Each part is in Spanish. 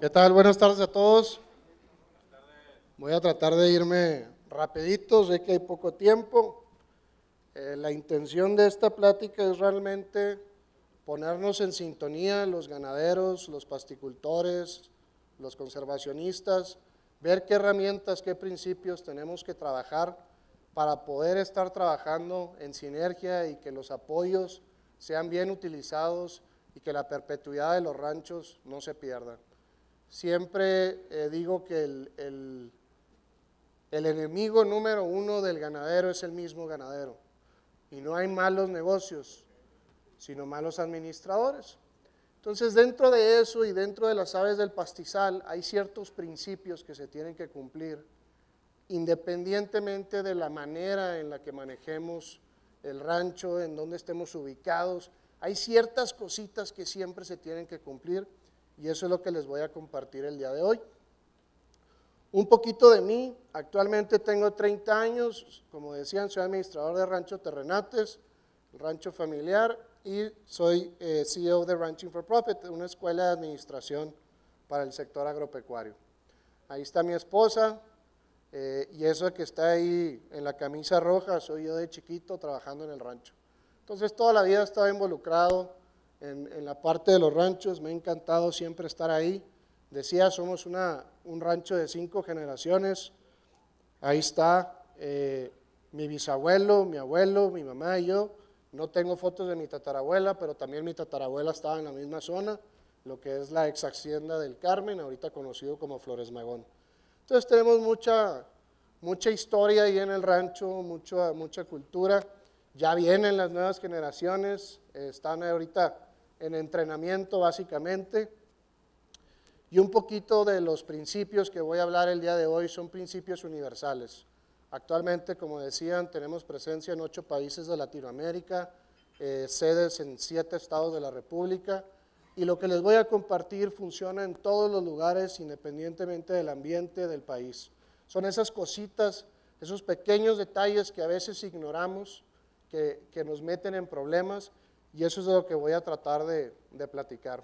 ¿Qué tal? Buenas tardes a todos. Voy a tratar de irme rapidito, sé que hay poco tiempo. La intención de esta plática es realmente ponernos en sintonía los ganaderos, los pasticultores, los conservacionistas, ver qué herramientas, qué principios tenemos que trabajar para poder estar trabajando en sinergia y que los apoyos sean bien utilizados y que la perpetuidad de los ranchos no se pierda. Siempre digo que el enemigo número uno del ganadero es el mismo ganadero, y no hay malos negocios, sino malos administradores. Entonces, dentro de eso y dentro de las aves del pastizal hay ciertos principios que se tienen que cumplir independientemente de la manera en la que manejemos el rancho, en donde estemos ubicados. Hay ciertas cositas que siempre se tienen que cumplir y eso es lo que les voy a compartir el día de hoy. Un poquito de mí, actualmente tengo 30 años, como decían, soy administrador de Rancho Terrenates, rancho familiar, y soy CEO de Ranching for Profit, una escuela de administración para el sector agropecuario. Ahí está mi esposa, y eso que está ahí en la camisa roja, soy yo de chiquito trabajando en el rancho. Entonces toda la vida he estado involucrado en la parte de los ranchos, me ha encantado siempre estar ahí. Decía, somos un rancho de 5 generaciones, ahí está mi bisabuelo, mi abuelo, mi mamá y yo. No tengo fotos de mi tatarabuela, pero también mi tatarabuela estaba en la misma zona, lo que es la ex hacienda del Carmen, ahorita conocido como Flores Magón. Entonces tenemos mucha historia ahí en el rancho, mucha cultura. Ya vienen las nuevas generaciones, están ahorita en entrenamiento básicamente. Y un poquito de los principios que voy a hablar el día de hoy son principios universales. Actualmente, como decían, tenemos presencia en 8 países de Latinoamérica, sedes en 7 estados de la República, y lo que les voy a compartir funciona en todos los lugares, independientemente del ambiente del país. Son esas cositas, esos pequeños detalles que a veces ignoramos, que nos meten en problemas, y eso es de lo que voy a tratar de platicar.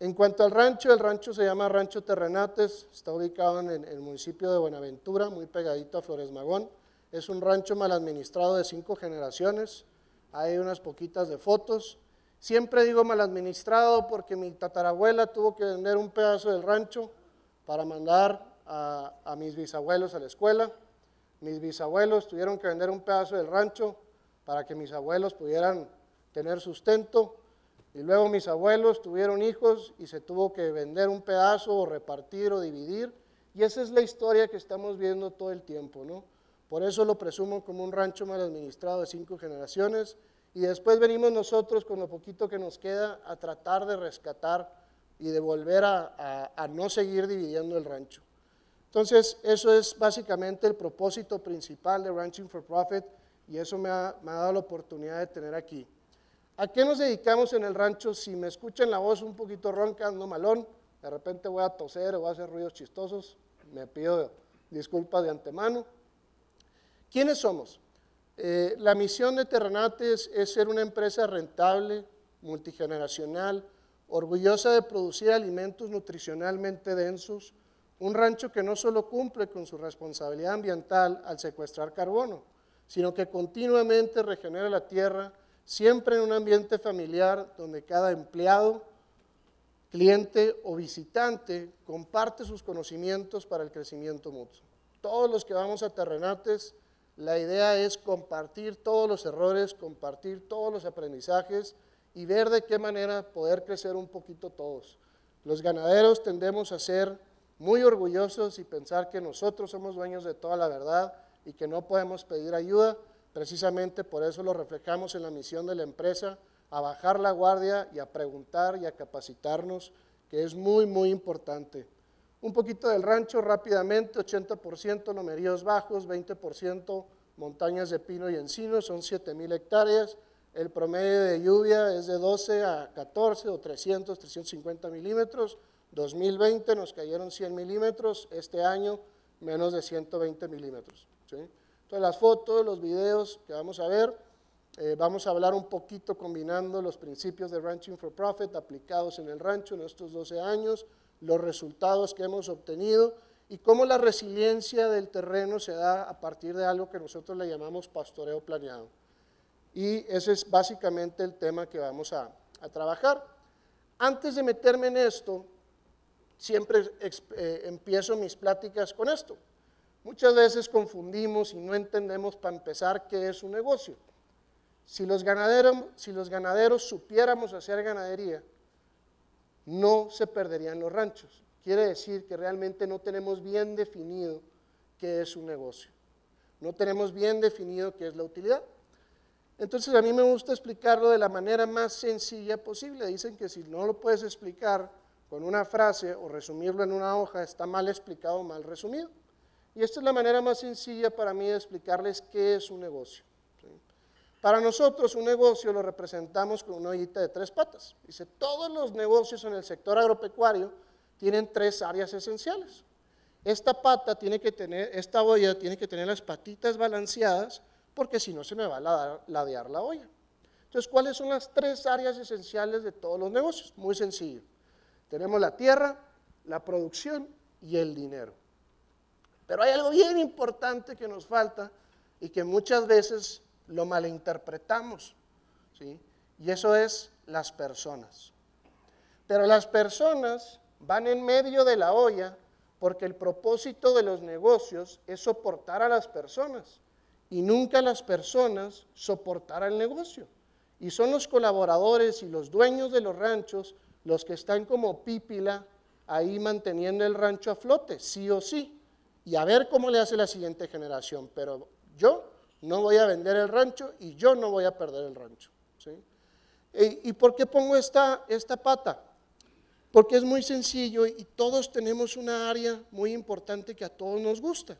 En cuanto al rancho, el rancho se llama Rancho Terrenates, está ubicado en el municipio de Buenaventura, muy pegadito a Flores Magón. Es un rancho mal administrado de 5 generaciones, hay unas poquitas de fotos. Siempre digo mal administrado porque mi tatarabuela tuvo que vender un pedazo del rancho para mandar a mis bisabuelos a la escuela. Mis bisabuelos tuvieron que vender un pedazo del rancho para que mis abuelos pudieran tener sustento. Y luego mis abuelos tuvieron hijos y se tuvo que vender un pedazo o repartir o dividir. Y esa es la historia que estamos viendo todo el tiempo, ¿no? Por eso lo presumo como un rancho mal administrado de 5 generaciones. Y después venimos nosotros con lo poquito que nos queda a tratar de rescatar y de volver a no seguir dividiendo el rancho. Entonces, eso es básicamente el propósito principal de Ranching for Profit y eso me ha dado la oportunidad de tener aquí. ¿A qué nos dedicamos en el rancho? Si me escuchan la voz un poquito ronca, ando malón, de repente voy a toser o voy a hacer ruidos chistosos, me pido disculpas de antemano. ¿Quiénes somos? La misión de Terrenates es ser una empresa rentable, multigeneracional, orgullosa de producir alimentos nutricionalmente densos, un rancho que no solo cumple con su responsabilidad ambiental al secuestrar carbono, sino que continuamente regenera la tierra, siempre en un ambiente familiar donde cada empleado, cliente o visitante comparte sus conocimientos para el crecimiento mutuo. Todos los que vamos a Terrenates, la idea es compartir todos los errores, compartir todos los aprendizajes y ver de qué manera poder crecer un poquito todos. Los ganaderos tendemos a ser muy orgullosos y pensar que nosotros somos dueños de toda la verdad y que no podemos pedir ayuda. Precisamente por eso lo reflejamos en la misión de la empresa, a bajar la guardia y a preguntar y a capacitarnos, que es muy, muy importante. Un poquito del rancho rápidamente, 80% lomeríos bajos, 20% montañas de pino y encino, son 7,000 hectáreas. El promedio de lluvia es de 12 a 14 o 300, 350 milímetros. 2020 nos cayeron 100 milímetros, este año menos de 120 milímetros, ¿sí? Entonces, las fotos, los videos que vamos a ver, vamos a hablar un poquito combinando los principios de Ranching for Profit aplicados en el rancho en estos 12 años, los resultados que hemos obtenido y cómo la resiliencia del terreno se da a partir de algo que nosotros le llamamos pastoreo planeado. Y ese es básicamente el tema que vamos a trabajar. Antes de meterme en esto, siempre empiezo mis pláticas con esto. Muchas veces confundimos y no entendemos para empezar qué es un negocio. Si los ganaderos supiéramos hacer ganadería, no se perderían los ranchos. Quiere decir que realmente no tenemos bien definido qué es un negocio. No tenemos bien definido qué es la utilidad. Entonces a mí me gusta explicarlo de la manera más sencilla posible. Dicen que si no lo puedes explicar con una frase o resumirlo en una hoja, está mal explicado o mal resumido. Y esta es la manera más sencilla para mí de explicarles qué es un negocio. ¿Sí? Para nosotros un negocio lo representamos con una ollita de 3 patas. Dice, todos los negocios en el sector agropecuario tienen 3 áreas esenciales. Esta olla tiene que tener las patitas balanceadas porque si no se me va a ladear la olla. Entonces, ¿cuáles son las 3 áreas esenciales de todos los negocios? Muy sencillo. Tenemos la tierra, la producción y el dinero. Pero hay algo bien importante que nos falta y que muchas veces lo malinterpretamos, ¿sí? Y eso es las personas. Pero las personas van en medio de la olla porque el propósito de los negocios es soportar a las personas y nunca las personas soportar al negocio. Y son los colaboradores y los dueños de los ranchos los que están como pípila ahí manteniendo el rancho a flote, sí o sí. Y a ver cómo le hace la siguiente generación, pero yo no voy a vender el rancho y yo no voy a perder el rancho. ¿Sí? ¿Y por qué pongo esta pata? Porque es muy sencillo y todos tenemos una área muy importante que a todos nos gusta.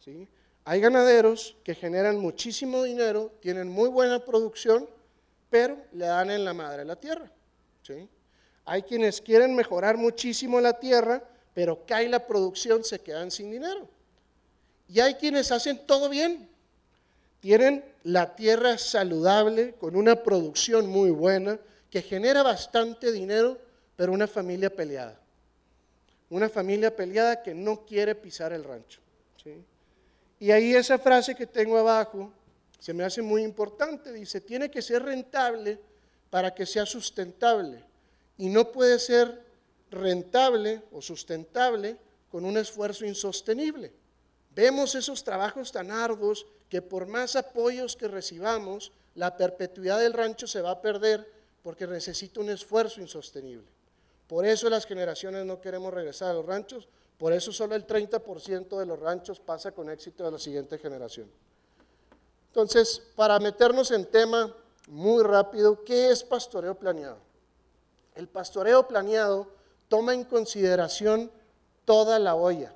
¿Sí? Hay ganaderos que generan muchísimo dinero, tienen muy buena producción, pero le dan en la madre la tierra. ¿Sí? Hay quienes quieren mejorar muchísimo la tierra, pero cae la producción, se quedan sin dinero. Y hay quienes hacen todo bien, tienen la tierra saludable, con una producción muy buena, que genera bastante dinero, pero una familia peleada que no quiere pisar el rancho. ¿Sí? Y ahí esa frase que tengo abajo, se me hace muy importante, dice, tiene que ser rentable para que sea sustentable, y no puede ser rentable o sustentable con un esfuerzo insostenible. Vemos esos trabajos tan arduos que por más apoyos que recibamos, la perpetuidad del rancho se va a perder porque necesita un esfuerzo insostenible. Por eso las generaciones no queremos regresar a los ranchos, por eso solo el 30% de los ranchos pasa con éxito a la siguiente generación. Entonces, para meternos en tema muy rápido, ¿qué es pastoreo planeado? El pastoreo planeado toma en consideración toda la olla.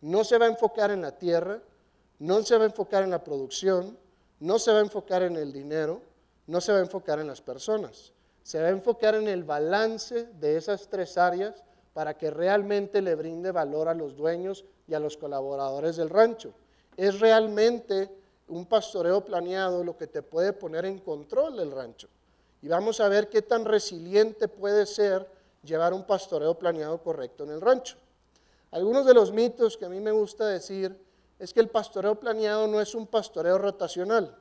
No se va a enfocar en la tierra, no se va a enfocar en la producción, no se va a enfocar en el dinero, no se va a enfocar en las personas. Se va a enfocar en el balance de esas 3 áreas para que realmente le brinde valor a los dueños y a los colaboradores del rancho. Es realmente un pastoreo planeado lo que te puede poner en control del rancho. Y vamos a ver qué tan resiliente puede ser llevar un pastoreo planeado correcto en el rancho. Algunos de los mitos que a mí me gusta decir es que el pastoreo planeado no es un pastoreo rotacional.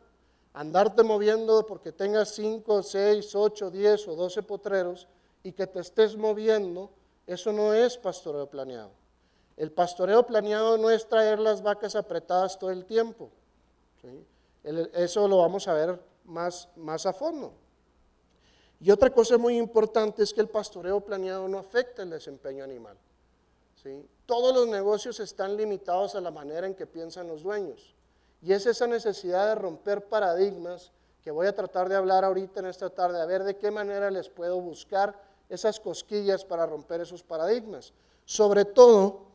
Andarte moviendo porque tengas 5, 6, 8, 10 o 12 potreros y que te estés moviendo, eso no es pastoreo planeado. El pastoreo planeado no es traer las vacas apretadas todo el tiempo. ¿Sí? Eso lo vamos a ver más a fondo. Y otra cosa muy importante es que el pastoreo planeado no afecta el desempeño animal. ¿Sí? Todos los negocios están limitados a la manera en que piensan los dueños. Y es esa necesidad de romper paradigmas que voy a tratar de hablar ahorita en esta tarde, a ver de qué manera les puedo buscar esas cosquillas para romper esos paradigmas. Sobre todo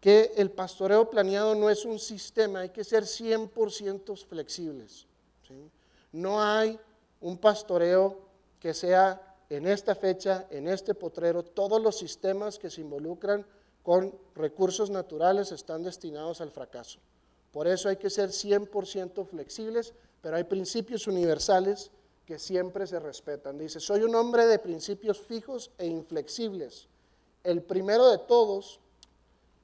que el pastoreo planeado no es un sistema, hay que ser 100% flexibles. ¿Sí? No hay un pastoreo que sea en esta fecha, en este potrero, todos los sistemas que se involucran con recursos naturales están destinados al fracaso. Por eso hay que ser 100% flexibles, pero hay principios universales que siempre se respetan. Dice, soy un hombre de principios fijos e inflexibles el primero de todos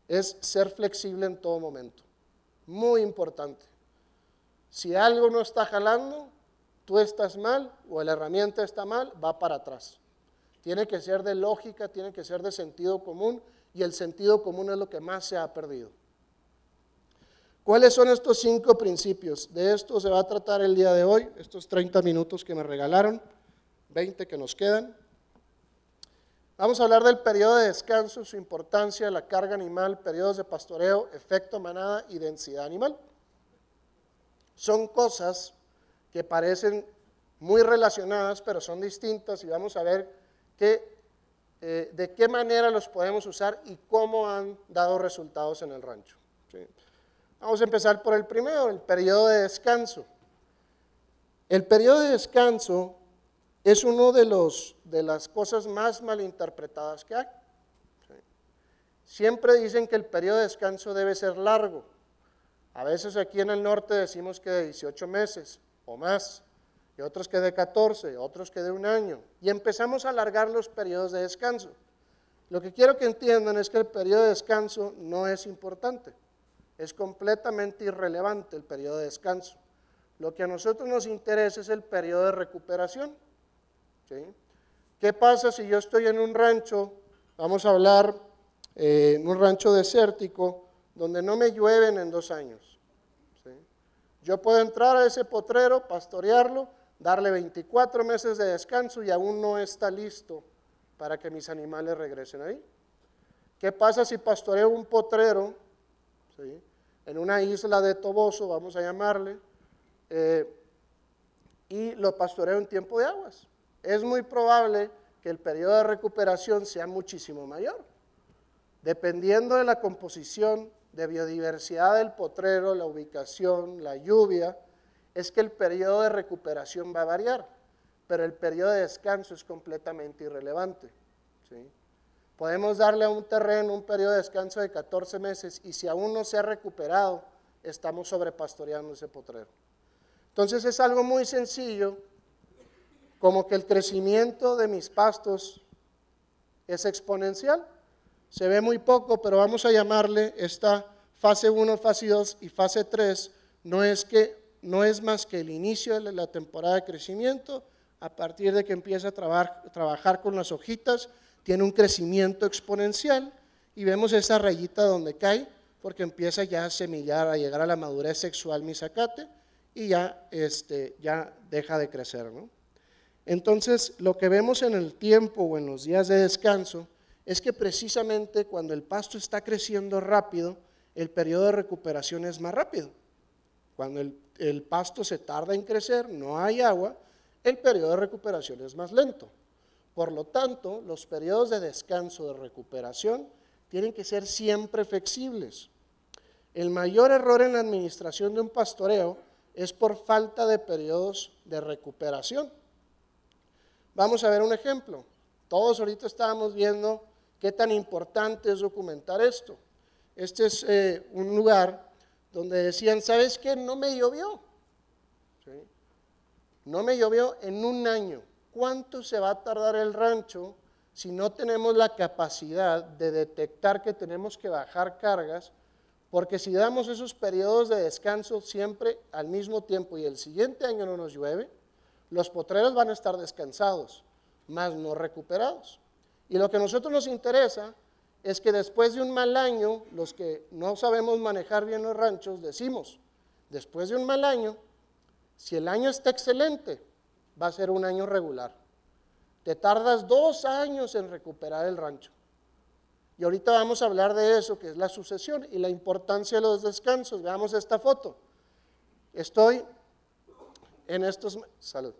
es ser flexible en todo momento. Muy importante. Si algo no está jalando, tú estás mal o la herramienta está mal, va para atrás. Tiene que ser de lógica, tiene que ser de sentido común, y el sentido común es lo que más se ha perdido. ¿Cuáles son estos 5 principios? De esto se va a tratar el día de hoy, estos 30 minutos que me regalaron, 20 que nos quedan. Vamos a hablar del periodo de descanso, su importancia, la carga animal, periodos de pastoreo, efecto manada y densidad animal. Son cosas que parecen muy relacionadas, pero son distintas, y vamos a ver de qué manera los podemos usar y cómo han dado resultados en el rancho. ¿Sí? Vamos a empezar por el primero, el periodo de descanso. El periodo de descanso es uno de las cosas más malinterpretadas que hay. Siempre dicen que el periodo de descanso debe ser largo. A veces aquí en el norte decimos que de 18 meses o más, y otros que de 14, otros que de 1 año. Y empezamos a alargar los periodos de descanso. Lo que quiero que entiendan es que el periodo de descanso no es importante. Es completamente irrelevante el periodo de descanso. Lo que a nosotros nos interesa es el periodo de recuperación. ¿Sí? ¿Qué pasa si yo estoy en un rancho, vamos a hablar en un rancho desértico, donde no me llueven en 2 años? ¿Sí? Yo puedo entrar a ese potrero, pastorearlo, darle 24 meses de descanso y aún no está listo para que mis animales regresen ahí. ¿Qué pasa si pastoreo un potrero? ¿Sí? En una isla de Toboso, vamos a llamarle, y lo pastoreo en tiempo de aguas. Es muy probable que el periodo de recuperación sea muchísimo mayor. Dependiendo de la composición de biodiversidad del potrero, la ubicación, la lluvia, es que el periodo de recuperación va a variar, pero el periodo de descanso es completamente irrelevante. ¿Sí? Podemos darle a un terreno un periodo de descanso de 14 meses y si aún no se ha recuperado, estamos sobrepastoreando ese potrero. Entonces es algo muy sencillo, como que el crecimiento de mis pastos es exponencial. Se ve muy poco, pero vamos a llamarle esta fase 1, fase 2 y fase 3, no es más que el inicio de la temporada de crecimiento, a partir de que empieza a trabajar con las hojitas, tiene un crecimiento exponencial y vemos esa rayita donde cae porque empieza ya a semillar, a llegar a la madurez sexual mi zacate y ya, ya deja de crecer, ¿no? Entonces, lo que vemos en el tiempo o en los días de descanso es que precisamente cuando el pasto está creciendo rápido, el periodo de recuperación es más rápido. Cuando el pasto se tarda en crecer, no hay agua, el periodo de recuperación es más lento. Por lo tanto, los periodos de descanso, de recuperación, tienen que ser siempre flexibles. El mayor error en la administración de un pastoreo es por falta de periodos de recuperación. Vamos a ver un ejemplo. Todos ahorita estábamos viendo qué tan importante es documentar esto. Este es un lugar donde decían, ¿sabes qué? No me llovió. ¿Sí? No me llovió en 1 año. ¿Cuánto se va a tardar el rancho si no tenemos la capacidad de detectar que tenemos que bajar cargas? Porque si damos esos periodos de descanso siempre al mismo tiempo y el siguiente año no nos llueve, los potreros van a estar descansados, más no recuperados. Y lo que a nosotros nos interesa es que después de un mal año, los que no sabemos manejar bien los ranchos, decimos, después de un mal año, si el año está excelente, va a ser un año regular. Te tardas 2 años en recuperar el rancho. Y ahorita vamos a hablar de eso, que es la sucesión y la importancia de los descansos. Veamos esta foto. Estoy en estos... Salud.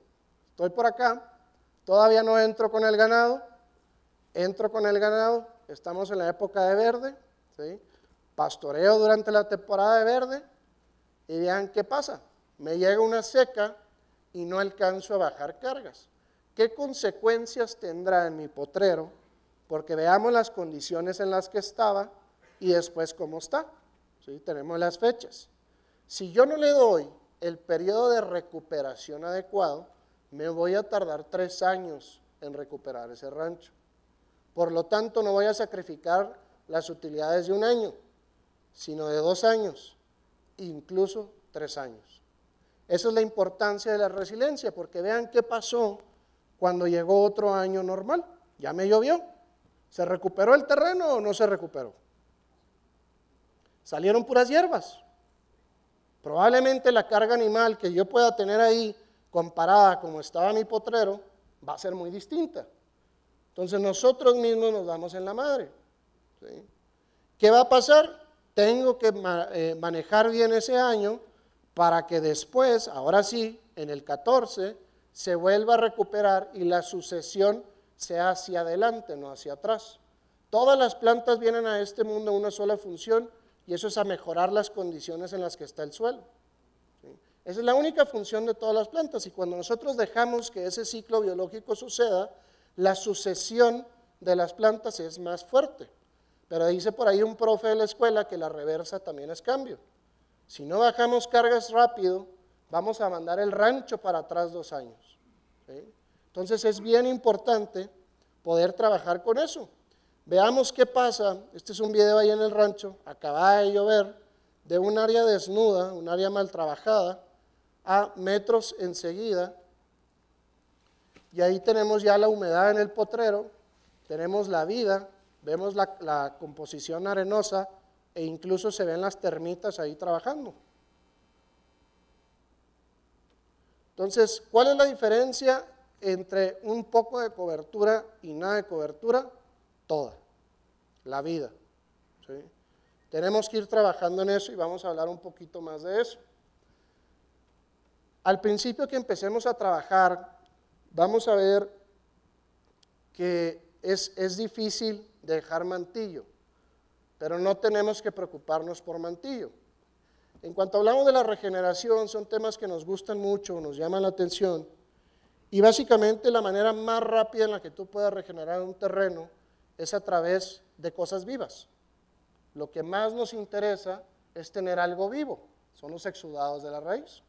Estoy por acá. Todavía no entro con el ganado. Entro con el ganado. Estamos en la época de verde. ¿Sí? Pastoreo durante la temporada de verde. Y vean qué pasa. Me llega una seca y no alcanzo a bajar cargas. ¿Qué consecuencias tendrá en mi potrero? Porque veamos las condiciones en las que estaba y después cómo está. ¿Sí? Tenemos las fechas. Si yo no le doy el periodo de recuperación adecuado, me voy a tardar 3 años en recuperar ese rancho. Por lo tanto, no voy a sacrificar las utilidades de un año, sino de 2 años, incluso 3 años. Esa es la importancia de la resiliencia, porque vean qué pasó cuando llegó otro año normal. Ya me llovió. ¿Se recuperó el terreno o no se recuperó? Salieron puras hierbas. Probablemente la carga animal que yo pueda tener ahí, comparada como estaba mi potrero, va a ser muy distinta. Entonces nosotros mismos nos damos en la madre, ¿sí? ¿Qué va a pasar? Tengo que manejar bien ese año para que después, ahora sí, en el 14, se vuelva a recuperar y la sucesión sea hacia adelante, no hacia atrás. Todas las plantas vienen a este mundo a una sola función, y eso es a mejorar las condiciones en las que está el suelo, ¿sí? Esa es la única función de todas las plantas, y cuando nosotros dejamos que ese ciclo biológico suceda, la sucesión de las plantas es más fuerte. Pero dice por ahí un profe de la escuela que la reversa también es cambio. Si no bajamos cargas rápido, vamos a mandar el rancho para atrás 2 años, ¿sí? Entonces es bien importante poder trabajar con eso. Veamos qué pasa. Este es un video ahí en el rancho, acaba de llover, de un área desnuda, un área mal trabajada, a metros enseguida. Y ahí tenemos ya la humedad en el potrero, tenemos la vida, vemos la composición arenosa, e incluso se ven las termitas ahí trabajando. Entonces, ¿cuál es la diferencia entre un poco de cobertura y nada de cobertura? Toda, la vida, ¿sí? Tenemos que ir trabajando en eso y vamos a hablar un poquito más de eso. Al principio que empecemos a trabajar, vamos a ver que es difícil dejar mantillo, pero no tenemos que preocuparnos por mantillo. En cuanto hablamos de la regeneración, son temas que nos gustan mucho, nos llaman la atención, y básicamente la manera más rápida en la que tú puedas regenerar un terreno es a través de cosas vivas. Lo que más nos interesa es tener algo vivo, son los exudados de la raíz.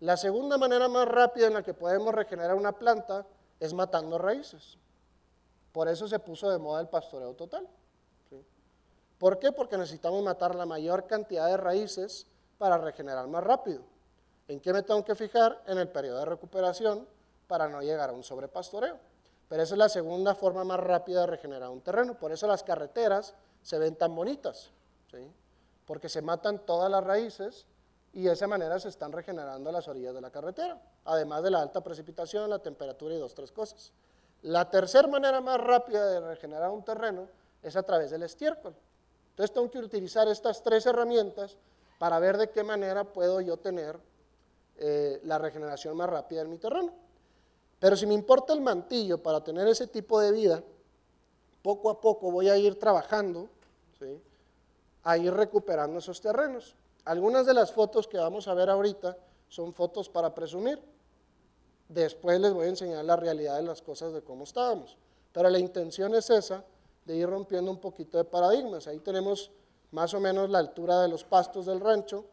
La segunda manera más rápida en la que podemos regenerar una planta es matando raíces. Por eso se puso de moda el pastoreo total, ¿sí? ¿Por qué? Porque necesitamos matar la mayor cantidad de raíces para regenerar más rápido. ¿En qué me tengo que fijar? En el periodo de recuperación para no llegar a un sobrepastoreo. Pero esa es la segunda forma más rápida de regenerar un terreno. Por eso las carreteras se ven tan bonitas, ¿sí? Porque se matan todas las raíces y de esa manera se están regenerando las orillas de la carretera, además de la alta precipitación, la temperatura y 2 o 3 cosas. La tercera manera más rápida de regenerar un terreno es a través del estiércol. Entonces tengo que utilizar estas 3 herramientas para ver de qué manera puedo yo tener la regeneración más rápida en mi terreno. Pero si me importa el mantillo para tener ese tipo de vida, poco a poco voy a ir trabajando, ¿sí?, a ir recuperando esos terrenos. Algunas de las fotos que vamos a ver ahorita son fotos para presumir. Después les voy a enseñar la realidad de las cosas, de cómo estábamos. Pero la intención es esa, de ir rompiendo un poquito de paradigmas. Ahí tenemos más o menos la altura de los pastos del rancho,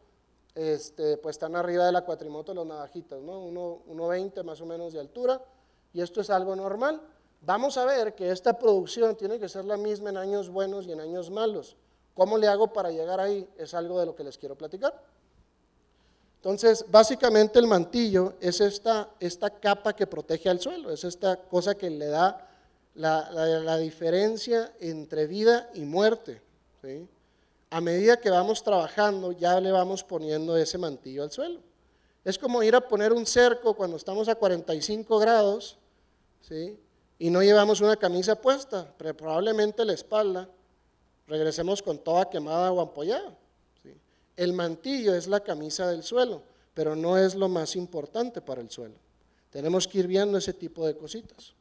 pues están arriba de la cuatrimoto los navajitas, ¿no? 1.20 más o menos de altura, y esto es algo normal. Vamos a ver que esta producción tiene que ser la misma en años buenos y en años malos. ¿Cómo le hago para llegar ahí? Es algo de lo que les quiero platicar. Entonces, básicamente el mantillo es esta capa que protege al suelo, es esta cosa que le da la diferencia entre vida y muerte, ¿sí? A medida que vamos trabajando, ya le vamos poniendo ese mantillo al suelo. Es como ir a poner un cerco cuando estamos a 45 grados, ¿sí?, y no llevamos una camisa puesta, pero probablemente la espalda regresemos con toda quemada o ampollada, ¿sí? El mantillo es la camisa del suelo, pero no es lo más importante para el suelo. Tenemos que ir viendo ese tipo de cositas.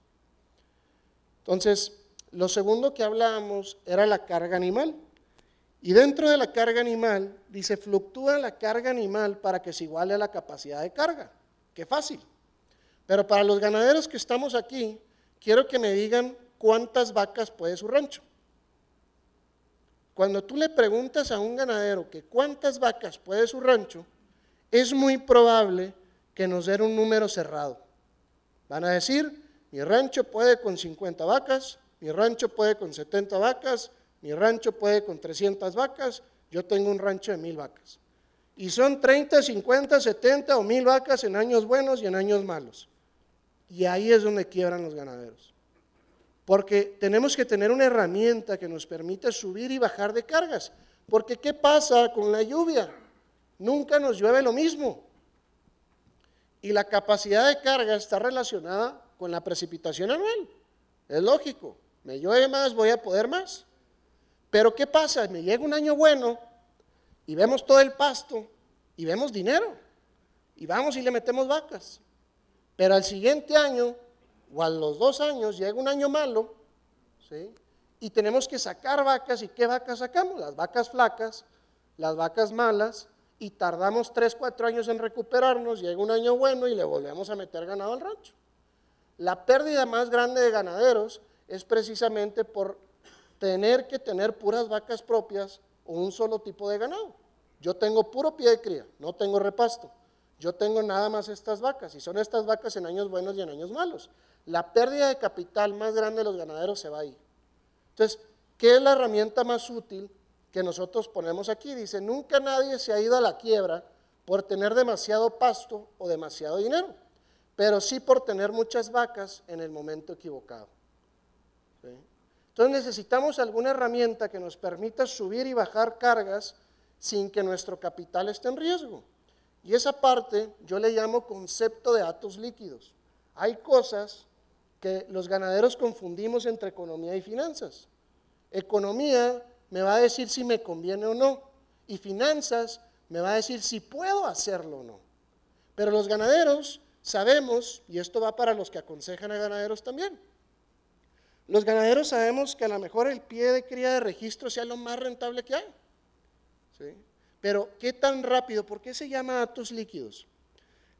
Entonces, lo segundo que hablábamos era la carga animal. Y dentro de la carga animal, dice, fluctúa la carga animal para que se iguale a la capacidad de carga. ¡Qué fácil! Pero para los ganaderos que estamos aquí, quiero que me digan cuántas vacas puede su rancho. Cuando tú le preguntas a un ganadero que cuántas vacas puede su rancho, es muy probable que nos den un número cerrado. Van a decir, mi rancho puede con 50 vacas, mi rancho puede con 70 vacas, mi rancho puede con 300 vacas, yo tengo un rancho de 1000 vacas. Y son 30, 50, 70 o 1000 vacas en años buenos y en años malos. Y ahí es donde quiebran los ganaderos. Porque tenemos que tener una herramienta que nos permita subir y bajar de cargas. Porque ¿qué pasa con la lluvia? Nunca nos llueve lo mismo. Y la capacidad de carga está relacionada con la precipitación anual. Es lógico, me llueve más, voy a poder más. Pero ¿qué pasa? Me llega un año bueno y vemos todo el pasto y vemos dinero. Y vamos y le metemos vacas. Pero al siguiente año o a los 2 años llega un año malo, ¿sí? Y tenemos que sacar vacas. ¿Y qué vacas sacamos? Las vacas flacas, las vacas malas. Y tardamos 3, 4 años en recuperarnos, llega un año bueno y le volvemos a meter ganado al rancho. La pérdida más grande de ganaderos es precisamente por tener que tener puras vacas propias o un solo tipo de ganado. Yo tengo puro pie de cría, no tengo repasto, yo tengo nada más estas vacas, y son estas vacas en años buenos y en años malos. La pérdida de capital más grande de los ganaderos se va ahí. Entonces, ¿qué es la herramienta más útil que nosotros ponemos aquí? Dice, nunca nadie se ha ido a la quiebra por tener demasiado pasto o demasiado dinero, pero sí por tener muchas vacas en el momento equivocado. ¿Sí? Entonces necesitamos alguna herramienta que nos permita subir y bajar cargas sin que nuestro capital esté en riesgo. Y esa parte yo le llamo concepto de datos líquidos. Hay cosas que los ganaderos confundimos entre economía y finanzas. Economía me va a decir si me conviene o no, y finanzas me va a decir si puedo hacerlo o no. Pero los ganaderos sabemos, y esto va para los que aconsejan a ganaderos también, los ganaderos sabemos que a lo mejor el pie de cría de registro sea lo más rentable que hay. ¿Sí? Pero ¿qué tan rápido? ¿Por qué se llama datos líquidos?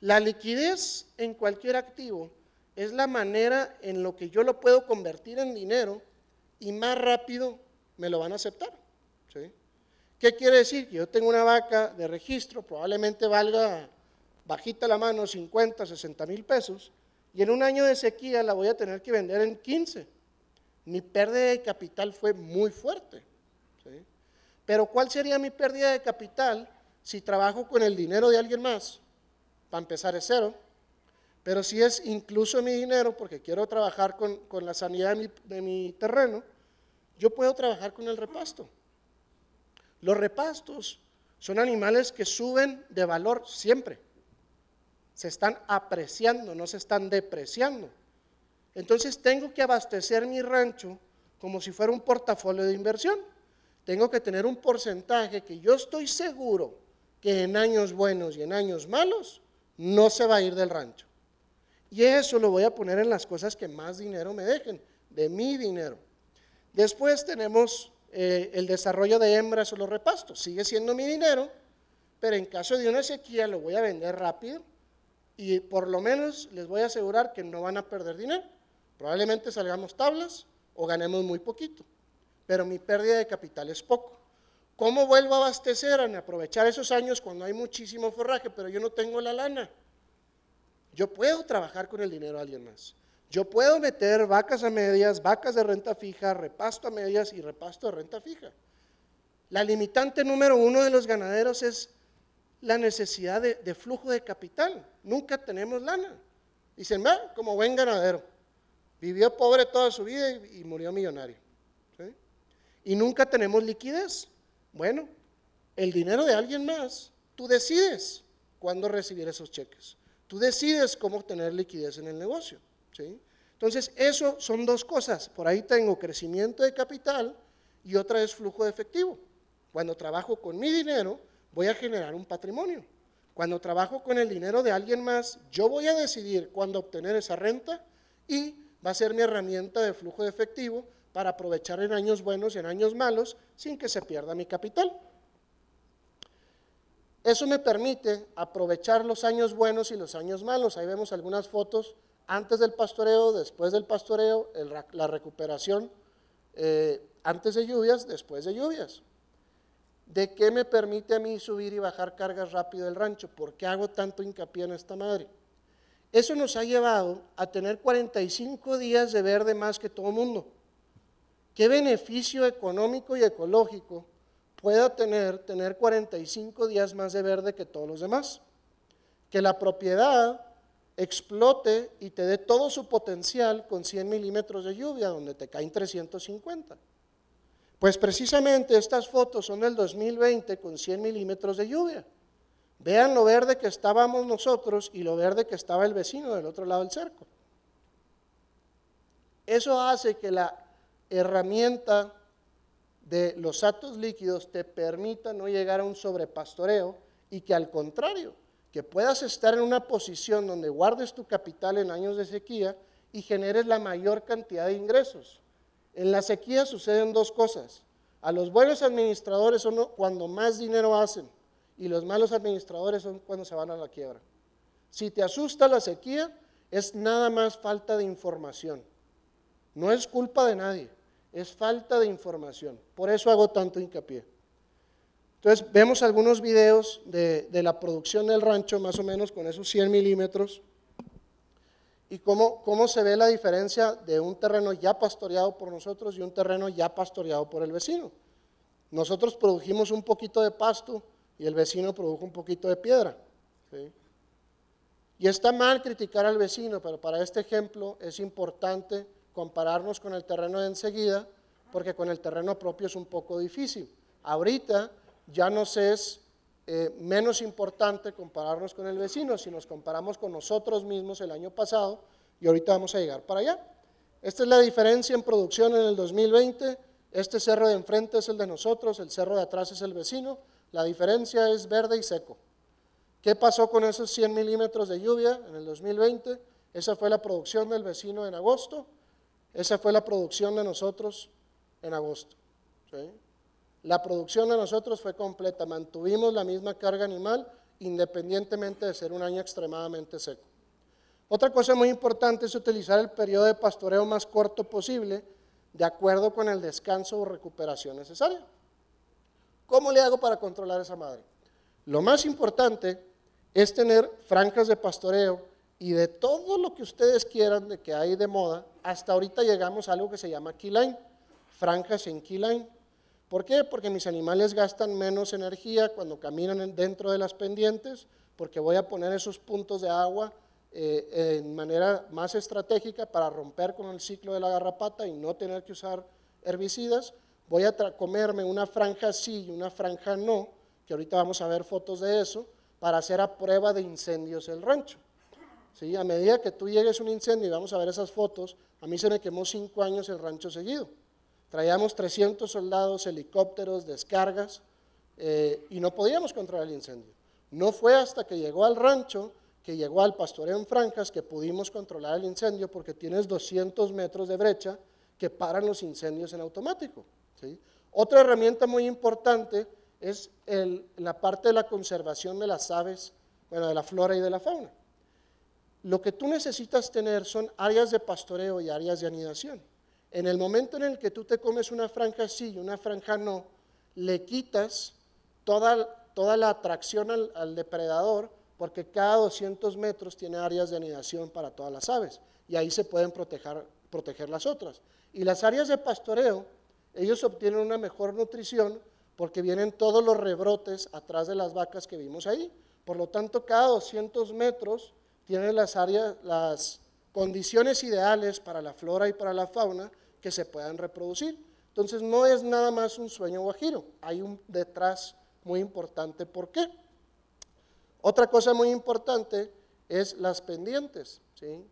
La liquidez en cualquier activo es la manera en lo que yo lo puedo convertir en dinero y más rápido me lo van a aceptar. ¿Sí? ¿Qué quiere decir? Yo tengo una vaca de registro, probablemente valga, bajita la mano, 50, 60 mil pesos, y en un año de sequía la voy a tener que vender en 15. Mi pérdida de capital fue muy fuerte. ¿Sí? Pero ¿cuál sería mi pérdida de capital si trabajo con el dinero de alguien más? Para empezar es cero, pero si es incluso mi dinero, porque quiero trabajar con la sanidad de mi terreno, yo puedo trabajar con el repasto. Los repastos son animales que suben de valor siempre. Se están apreciando, no se están depreciando. Entonces tengo que abastecer mi rancho como si fuera un portafolio de inversión. Tengo que tener un porcentaje que yo estoy seguro que en años buenos y en años malos no se va a ir del rancho. Y eso lo voy a poner en las cosas que más dinero me dejen, de mi dinero. Después tenemos el desarrollo de hembras o los repastos. Sigue siendo mi dinero, pero en caso de una sequía lo voy a vender rápido y por lo menos les voy a asegurar que no van a perder dinero. Probablemente salgamos tablas o ganemos muy poquito, pero mi pérdida de capital es poco. ¿Cómo vuelvo a abastecer, a aprovechar esos años cuando hay muchísimo forraje, pero yo no tengo la lana? Yo puedo trabajar con el dinero de alguien más. Yo puedo meter vacas a medias, vacas de renta fija, repasto a medias y repasto de renta fija. La limitante número 1 de los ganaderos es la necesidad de flujo de capital. Nunca tenemos lana. Dicen, va, como buen ganadero, vivió pobre toda su vida y murió millonario. ¿Sí? Y nunca tenemos liquidez. Bueno, el dinero de alguien más, tú decides cuándo recibir esos cheques. Tú decides cómo tener liquidez en el negocio. ¿Sí? Entonces, eso son 2 cosas. Por ahí tengo crecimiento de capital y otra es flujo de efectivo. Cuando trabajo con mi dinero, voy a generar un patrimonio. Cuando trabajo con el dinero de alguien más, yo voy a decidir cuándo obtener esa renta y va a ser mi herramienta de flujo de efectivo para aprovechar en años buenos y en años malos sin que se pierda mi capital. Eso me permite aprovechar los años buenos y los años malos. Ahí vemos algunas fotos. Antes del pastoreo, después del pastoreo, la recuperación antes de lluvias, después de lluvias. ¿De qué me permite a mí subir y bajar cargas rápido del rancho? ¿Por qué hago tanto hincapié en esta madre? Eso nos ha llevado a tener 45 días de verde más que todo el mundo. ¿Qué beneficio económico y ecológico pueda tener 45 días más de verde que todos los demás? Que la propiedad explote y te dé todo su potencial con 100 milímetros de lluvia, donde te caen 350. Pues precisamente estas fotos son del 2020 con 100 milímetros de lluvia. Vean lo verde que estábamos nosotros y lo verde que estaba el vecino del otro lado del cerco. Eso hace que la herramienta de los atos líquidos te permita no llegar a un sobrepastoreo y que al contrario, que puedas estar en una posición donde guardes tu capital en años de sequía y generes la mayor cantidad de ingresos. En la sequía suceden dos cosas. A los buenos administradores son cuando más dinero hacen, y los malos administradores son cuando se van a la quiebra. Si te asusta la sequía, es nada más falta de información. No es culpa de nadie, es falta de información. Por eso hago tanto hincapié. Entonces, vemos algunos videos de la producción del rancho, más o menos con esos 100 milímetros, y cómo se ve la diferencia de un terreno ya pastoreado por nosotros y un terreno ya pastoreado por el vecino. Nosotros produjimos un poquito de pasto, y el vecino produjo un poquito de piedra, ¿sí? Y está mal criticar al vecino, pero para este ejemplo es importante compararnos con el terreno de enseguida, porque con el terreno propio es un poco difícil. Ahorita ya nos es menos importante compararnos con el vecino, si nos comparamos con nosotros mismos el año pasado, y ahorita vamos a llegar para allá. Esta es la diferencia en producción en el 2020, este cerro de enfrente es el de nosotros, el cerro de atrás es el vecino. La diferencia es verde y seco. ¿Qué pasó con esos 100 milímetros de lluvia en el 2020? Esa fue la producción del vecino en agosto, esa fue la producción de nosotros en agosto, ¿sí? La producción de nosotros fue completa, mantuvimos la misma carga animal independientemente de ser un año extremadamente seco. Otra cosa muy importante es utilizar el periodo de pastoreo más corto posible de acuerdo con el descanso o recuperación necesaria. ¿Cómo le hago para controlar esa madre? Lo más importante es tener franjas de pastoreo y de todo lo que ustedes quieran de que hay de moda, hasta ahorita llegamos a algo que se llama key line, franjas en key line. ¿Por qué? Porque mis animales gastan menos energía cuando caminan dentro de las pendientes, porque voy a poner esos puntos de agua en manera más estratégica para romper con el ciclo de la garrapata y no tener que usar herbicidas. Voy a comerme una franja sí y una franja no, que ahorita vamos a ver fotos de eso, para hacer a prueba de incendios el rancho, ¿sí? A medida que tú llegues a un incendio, y vamos a ver esas fotos, a mí se me quemó 5 años el rancho seguido. Traíamos 300 soldados, helicópteros, descargas, y no podíamos controlar el incendio. No fue hasta que llegó al rancho, que llegó al pastoreo en franjas, que pudimos controlar el incendio, porque tienes 200 metros de brecha que paran los incendios en automático, ¿sí? Otra herramienta muy importante es la parte de la conservación de las aves, bueno, de la flora y de la fauna. Lo que tú necesitas tener son áreas de pastoreo y áreas de anidación. En el momento en el que tú te comes una franja sí y una franja no, le quitas toda la atracción al depredador, porque cada 200 metros tiene áreas de anidación para todas las aves, y ahí se pueden proteger las otras. Y las áreas de pastoreo, ellos obtienen una mejor nutrición porque vienen todos los rebrotes atrás de las vacas que vimos ahí. Por lo tanto, cada 200 metros tienen las condiciones ideales para la flora y para la fauna que se puedan reproducir. Entonces, no es nada más un sueño guajiro, hay un detrás muy importante. ¿Por qué? Otra cosa muy importante es las pendientes, ¿sí?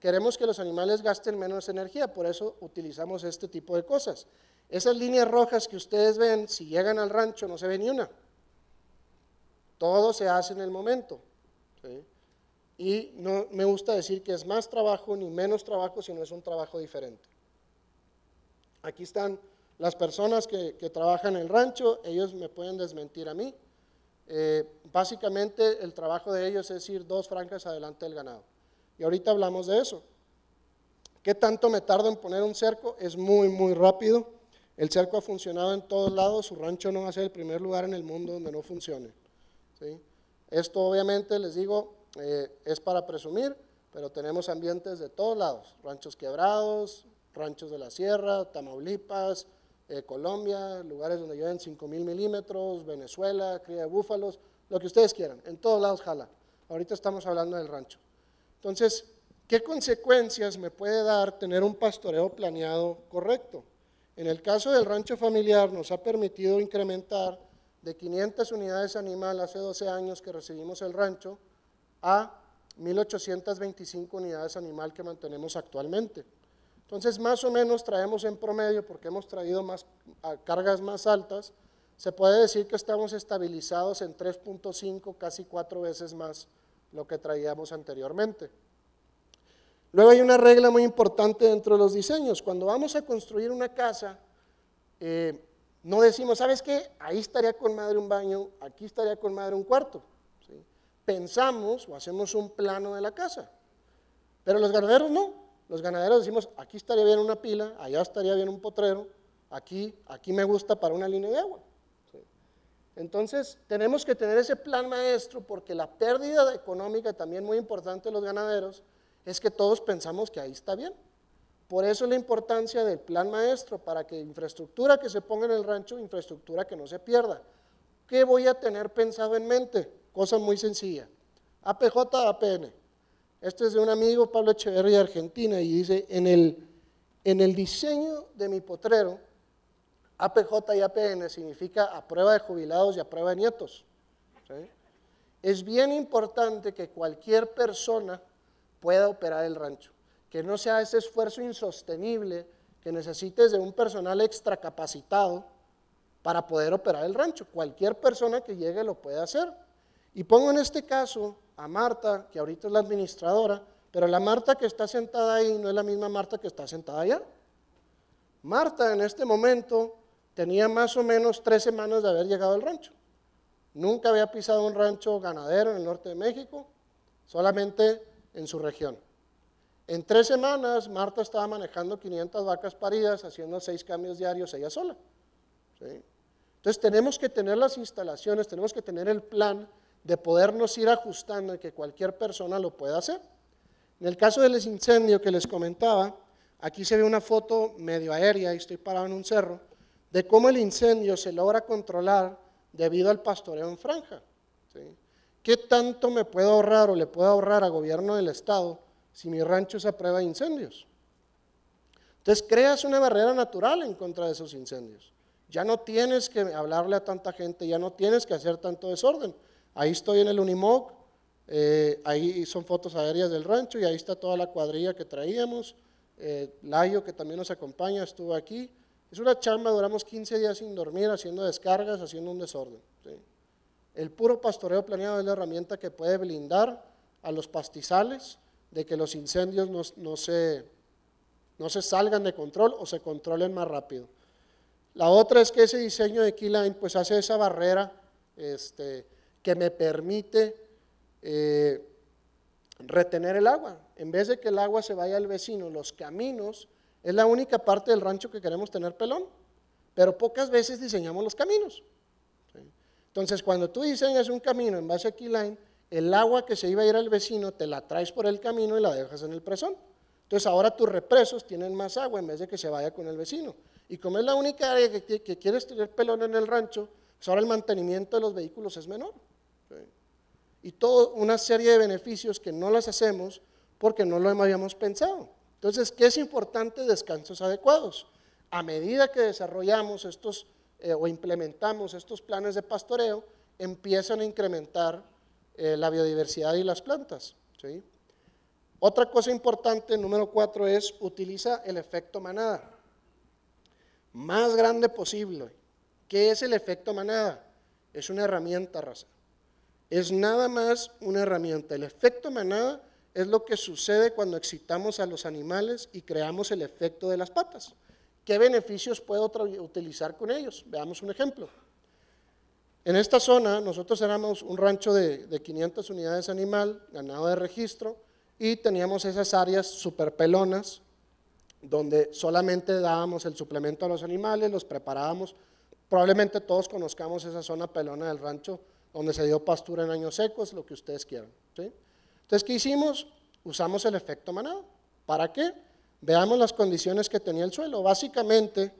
Queremos que los animales gasten menos energía, por eso utilizamos este tipo de cosas. Esas líneas rojas que ustedes ven, si llegan al rancho no se ve ni una. Todo se hace en el momento, ¿sí? Y no me gusta decir que es más trabajo ni menos trabajo, sino es un trabajo diferente. Aquí están las personas que trabajan en el rancho, ellos me pueden desmentir a mí. Básicamente el trabajo de ellos es ir 2 franjas adelante del ganado. Y ahorita hablamos de eso. ¿Qué tanto me tardo en poner un cerco? Es muy, muy rápido. El cerco ha funcionado en todos lados, su rancho no va a ser el primer lugar en el mundo donde no funcione, ¿sí? Esto obviamente, les digo, es para presumir, pero tenemos ambientes de todos lados, ranchos quebrados, ranchos de la sierra, Tamaulipas, Colombia, lugares donde lleven 5000 milímetros, Venezuela, cría de búfalos, lo que ustedes quieran, en todos lados jala. Ahorita estamos hablando del rancho. Entonces, ¿qué consecuencias me puede dar tener un pastoreo planeado correcto? En el caso del rancho familiar nos ha permitido incrementar de 500 unidades animal hace 12 años que recibimos el rancho a 1825 unidades animal que mantenemos actualmente. Entonces, más o menos traemos en promedio, porque hemos traído más cargas más altas, se puede decir que estamos estabilizados en 3.5, casi 4 veces más lo que traíamos anteriormente. Luego hay una regla muy importante dentro de los diseños. Cuando vamos a construir una casa, no decimos, ¿sabes qué? Ahí estaría con madre un baño, aquí estaría con madre un cuarto, ¿sí? Pensamos o hacemos un plano de la casa, pero los ganaderos no. Los ganaderos decimos, aquí estaría bien una pila, allá estaría bien un potrero, aquí me gusta para una línea de agua. ¿Sí? Entonces, tenemos que tener ese plan maestro, porque la pérdida económica también muy importante de los ganaderos es que todos pensamos que ahí está bien. Por eso la importancia del plan maestro, para que infraestructura que se ponga en el rancho, infraestructura que no se pierda. ¿Qué voy a tener pensado en mente? Cosa muy sencilla, APJ, APN. Este es de un amigo, Pablo Echeverría, de Argentina, y dice, en el diseño de mi potrero, APJ y APN significa a prueba de jubilados y a prueba de nietos. ¿Sí? Es bien importante que cualquier persona pueda operar el rancho, que no sea ese esfuerzo insostenible que necesites de un personal extracapacitado para poder operar el rancho. Cualquier persona que llegue lo puede hacer. Y pongo en este caso a Marta, que ahorita es la administradora, pero la Marta que está sentada ahí no es la misma Marta que está sentada allá. Marta en este momento tenía más o menos 3 semanas de haber llegado al rancho. Nunca había pisado un rancho ganadero en el norte de México, solamente en su región. En 3 semanas Marta estaba manejando 500 vacas paridas, haciendo 6 cambios diarios ella sola. ¿Sí? Entonces tenemos que tener las instalaciones, tenemos que tener el plan de podernos ir ajustando y que cualquier persona lo pueda hacer. En el caso del incendio que les comentaba, aquí se ve una foto medio aérea, y estoy parado en un cerro, de cómo el incendio se logra controlar debido al pastoreo en franja. ¿Sí? ¿Qué tanto me puedo ahorrar o le puedo ahorrar a gobierno del estado si mi rancho es a prueba de incendios? Entonces creas una barrera natural en contra de esos incendios. Ya no tienes que hablarle a tanta gente, ya no tienes que hacer tanto desorden. Ahí estoy en el Unimog, ahí son fotos aéreas del rancho y ahí está toda la cuadrilla que traíamos. Layo, que también nos acompaña, estuvo aquí. Es una chamba, duramos 15 días sin dormir, haciendo descargas, haciendo un desorden. ¿Sí? El puro pastoreo planeado es la herramienta que puede blindar a los pastizales de que los incendios no se salgan de control o se controlen más rápido. La otra es que ese diseño de Keyline pues hace esa barrera que me permite retener el agua. En vez de que el agua se vaya al vecino, los caminos es la única parte del rancho que queremos tener pelón, pero pocas veces diseñamos los caminos. ¿Sí? Entonces, cuando tú diseñas un camino en base a Keyline, el agua que se iba a ir al vecino te la traes por el camino y la dejas en el presón. Entonces, ahora tus represos tienen más agua en vez de que se vaya con el vecino. Y como es la única área que quieres tener pelón en el rancho, pues ahora el mantenimiento de los vehículos es menor. Y toda una serie de beneficios que no las hacemos porque no lo habíamos pensado. Entonces, ¿qué es importante? Descansos adecuados. A medida que desarrollamos estos o implementamos estos planes de pastoreo, empiezan a incrementar la biodiversidad y las plantas. ¿Sí? Otra cosa importante, número 4, es utiliza el efecto manada. Más grande posible. ¿Qué es el efecto manada? Es una herramienta, raza. Es nada más una herramienta. El efecto manada es lo que sucede cuando excitamos a los animales y creamos el efecto de las patas. ¿Qué beneficios puedo utilizar con ellos? Veamos un ejemplo. En esta zona nosotros éramos un rancho de 500 unidades animal, ganado de registro, y teníamos esas áreas superpelonas donde solamente dábamos el suplemento a los animales, los preparábamos. Probablemente todos conozcamos esa zona pelona del rancho, donde se dio pastura en años secos, lo que ustedes quieran. ¿Sí? Entonces, ¿qué hicimos? Usamos el efecto manada. ¿Para qué? Veamos las condiciones que tenía el suelo. Básicamente,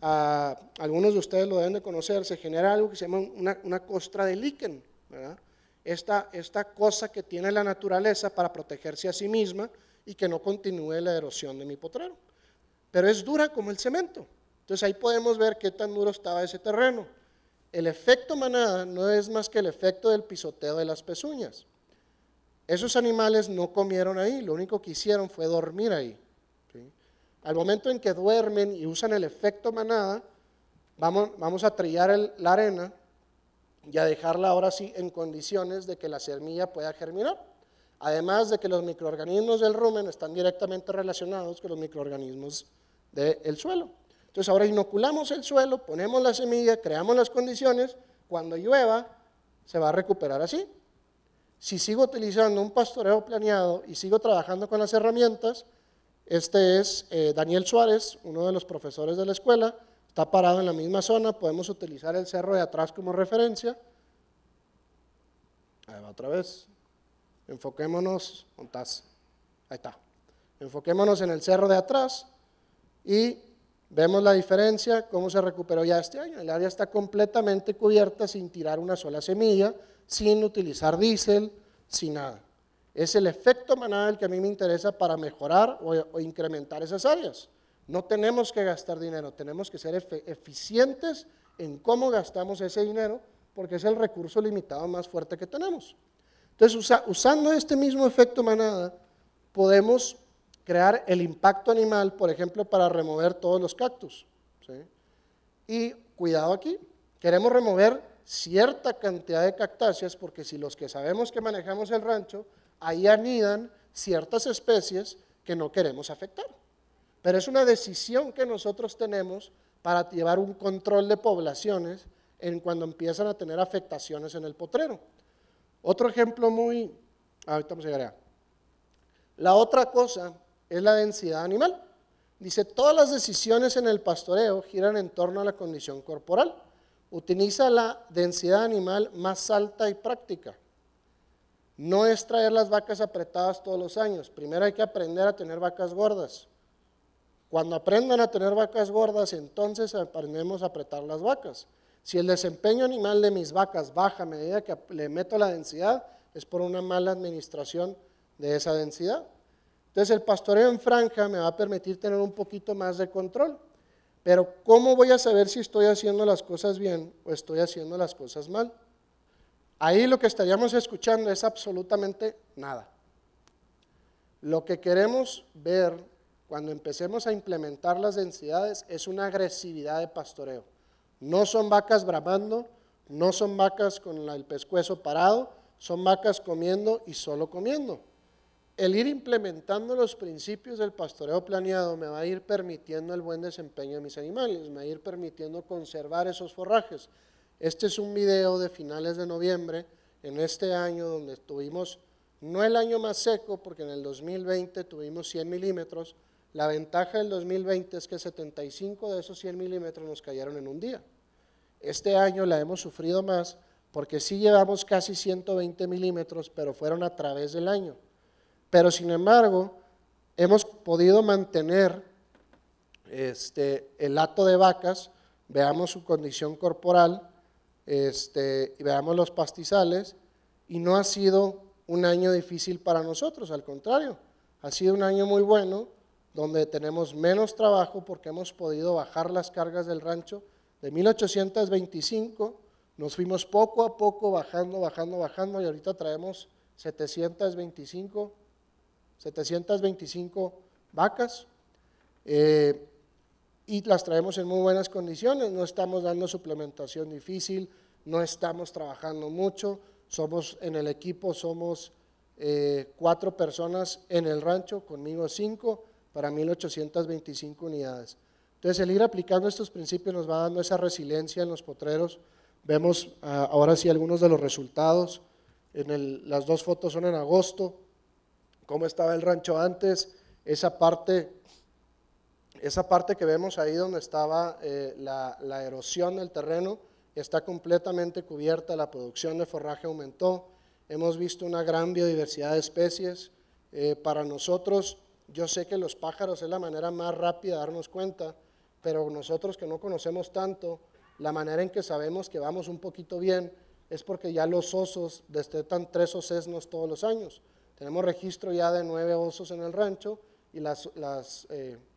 algunos de ustedes lo deben de conocer, se genera algo que se llama una costra de liquen, ¿verdad? Esta cosa que tiene la naturaleza para protegerse a sí misma y que no continúe la erosión de mi potrero. Pero es dura como el cemento. Entonces ahí podemos ver qué tan duro estaba ese terreno. El efecto manada no es más que el efecto del pisoteo de las pezuñas. Esos animales no comieron ahí, lo único que hicieron fue dormir ahí, ¿sí? Al momento en que duermen y usan el efecto manada, vamos a trillar la arena y a dejarla ahora sí en condiciones de que la semilla pueda germinar. Además de que los microorganismos del rumen están directamente relacionados con los microorganismos del suelo. Entonces ahora inoculamos el suelo, ponemos la semilla, creamos las condiciones, cuando llueva se va a recuperar así. Si sigo utilizando un pastoreo planeado y sigo trabajando con las herramientas, este es Daniel Suárez, uno de los profesores de la escuela, está parado en la misma zona, podemos utilizar el cerro de atrás como referencia. Ahí va otra vez, enfoquémonos, montás, ahí está, enfoquémonos en el cerro de atrás y vemos la diferencia, cómo se recuperó ya este año. El área está completamente cubierta sin tirar una sola semilla, sin utilizar diésel, sin nada. Es el efecto manada el que a mí me interesa para mejorar o incrementar esas áreas. No tenemos que gastar dinero, tenemos que ser eficientes en cómo gastamos ese dinero, porque es el recurso limitado más fuerte que tenemos. Entonces, usando este mismo efecto manada, podemos crear el impacto animal, por ejemplo, para remover todos los cactus, ¿sí? Y cuidado aquí, queremos remover cierta cantidad de cactáceas, porque si los que sabemos que manejamos el rancho, ahí anidan ciertas especies que no queremos afectar. Pero es una decisión que nosotros tenemos para llevar un control de poblaciones en cuando empiezan a tener afectaciones en el potrero. Otro ejemplo muy… ahorita vamos a llegar allá. La otra cosa es la densidad animal. Dice, todas las decisiones en el pastoreo giran en torno a la condición corporal. Utiliza la densidad animal más alta y práctica. No es traer las vacas apretadas todos los años. Primero hay que aprender a tener vacas gordas. Cuando aprendan a tener vacas gordas, entonces aprendemos a apretar las vacas. Si el desempeño animal de mis vacas baja a medida que le meto la densidad, es por una mala administración de esa densidad. Entonces el pastoreo en franja me va a permitir tener un poquito más de control, pero ¿cómo voy a saber si estoy haciendo las cosas bien o estoy haciendo las cosas mal? Ahí lo que estaríamos escuchando es absolutamente nada. Lo que queremos ver cuando empecemos a implementar las densidades es una agresividad de pastoreo. No son vacas bramando, no son vacas con el pescuezo parado, son vacas comiendo y solo comiendo. El ir implementando los principios del pastoreo planeado me va a ir permitiendo el buen desempeño de mis animales, me va a ir permitiendo conservar esos forrajes. Este es un video de finales de noviembre, en este año donde tuvimos, no el año más seco, porque en el 2020 tuvimos 100 milímetros, la ventaja del 2020 es que 75 de esos 100 milímetros nos cayeron en un día. Este año la hemos sufrido más, porque sí llevamos casi 120 milímetros, pero fueron a través del año. Pero sin embargo, hemos podido mantener el hato de vacas, veamos su condición corporal, y veamos los pastizales, y no ha sido un año difícil para nosotros, al contrario, ha sido un año muy bueno, donde tenemos menos trabajo porque hemos podido bajar las cargas del rancho de 1825, nos fuimos poco a poco bajando, y ahorita traemos 725 vacas y las traemos en muy buenas condiciones, no estamos dando suplementación difícil, no estamos trabajando mucho, somos en el equipo, somos 4 personas en el rancho, conmigo 5 para 1825 unidades. Entonces el ir aplicando estos principios nos va dando esa resiliencia en los potreros, vemos ahora sí algunos de los resultados, las 2 fotos son en agosto, cómo estaba el rancho antes, esa parte que vemos ahí donde estaba la erosión del terreno, está completamente cubierta, la producción de forraje aumentó, hemos visto una gran biodiversidad de especies, para nosotros Yo sé que los pájaros es la manera más rápida de darnos cuenta, pero nosotros que no conocemos tanto, la manera en que sabemos que vamos un poquito bien es porque ya los osos destetan 3 osesnos todos los años. Tenemos registro ya de 9 osos en el rancho y las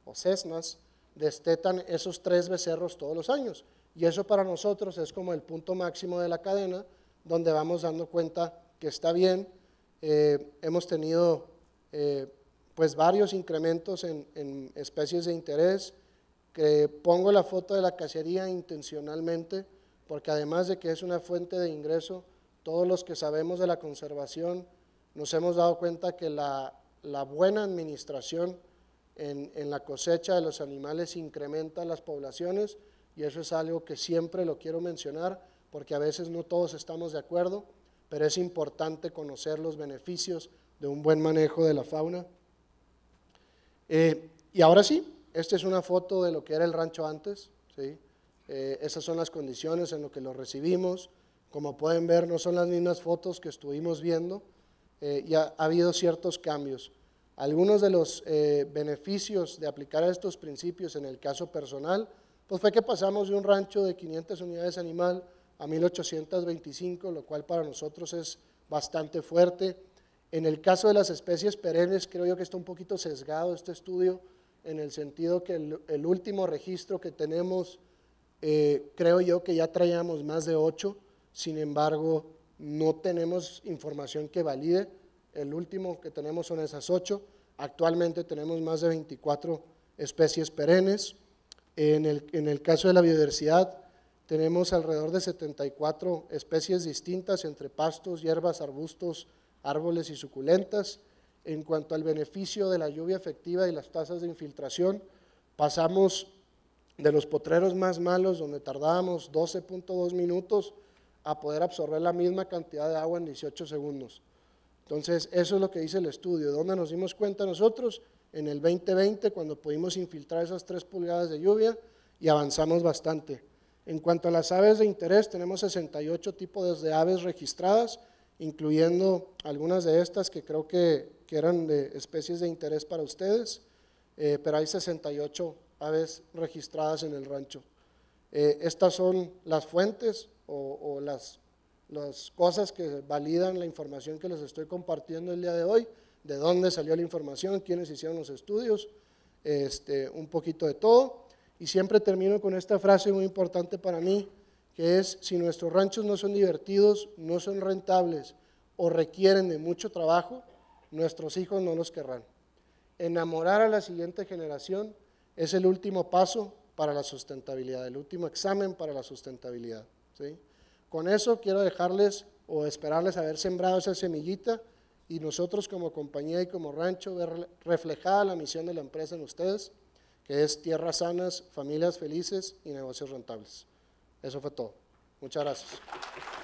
osesnas destetan esos 3 becerros todos los años. Y eso para nosotros es como el punto máximo de la cadena, donde vamos dando cuenta que está bien. Hemos tenido pues varios incrementos en especies de interés, que pongo la foto de la cacería intencionalmente, porque además de que es una fuente de ingreso, todos los que sabemos de la conservación nos hemos dado cuenta que la buena administración en la cosecha de los animales incrementa las poblaciones, y eso es algo que siempre lo quiero mencionar, porque a veces no todos estamos de acuerdo, pero es importante conocer los beneficios de un buen manejo de la fauna. Y ahora sí, esta es una foto de lo que era el rancho antes, ¿sí? Esas son las condiciones en las que lo recibimos. Como pueden ver, no son las mismas fotos que estuvimos viendo, y ha habido ciertos cambios. Algunos de los beneficios de aplicar estos principios en el caso personal, pues fue que pasamos de un rancho de 500 unidades animal a 1825, lo cual para nosotros es bastante fuerte. En el caso de las especies perennes, creo yo que está un poquito sesgado este estudio, en el sentido que el último registro que tenemos, creo yo que ya traíamos más de 8, sin embargo, no tenemos información que valide. El último que tenemos son esas 8, actualmente tenemos más de 24 especies perennes. En el caso de la biodiversidad, tenemos alrededor de 74 especies distintas entre pastos, hierbas, arbustos, árboles y suculentas. En cuanto al beneficio de la lluvia efectiva y las tasas de infiltración, pasamos de los potreros más malos, donde tardábamos 12.2 minutos, a poder absorber la misma cantidad de agua en 18 segundos. Entonces, eso es lo que dice el estudio. ¿Dónde nos dimos cuenta nosotros? En el 2020, cuando pudimos infiltrar esas 3 pulgadas de lluvia, y avanzamos bastante. En cuanto a las aves de interés, tenemos 68 tipos de aves registradas, incluyendo algunas de estas que creo que eran de especies de interés para ustedes, pero hay 68 aves registradas en el rancho. Estas son las fuentes o las cosas que validan la información que les estoy compartiendo el día de hoy, de dónde salió la información, quiénes hicieron los estudios, un poquito de todo. Y siempre termino con esta frase muy importante para mí, que es: si nuestros ranchos no son divertidos, no son rentables o requieren de mucho trabajo, nuestros hijos no los querrán. Enamorar a la siguiente generación es el último paso para la sustentabilidad, el último examen para la sustentabilidad, ¿sí? Con eso quiero dejarles o esperarles haber sembrado esa semillita, y nosotros como compañía y como rancho ver reflejada la misión de la empresa en ustedes, que es tierras sanas, familias felices y negocios rentables. Eso fue todo. Muchas gracias.